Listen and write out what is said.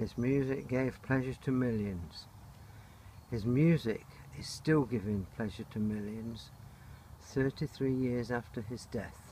His music gave pleasure to millions. His music is still giving pleasure to millions 33 years after his death.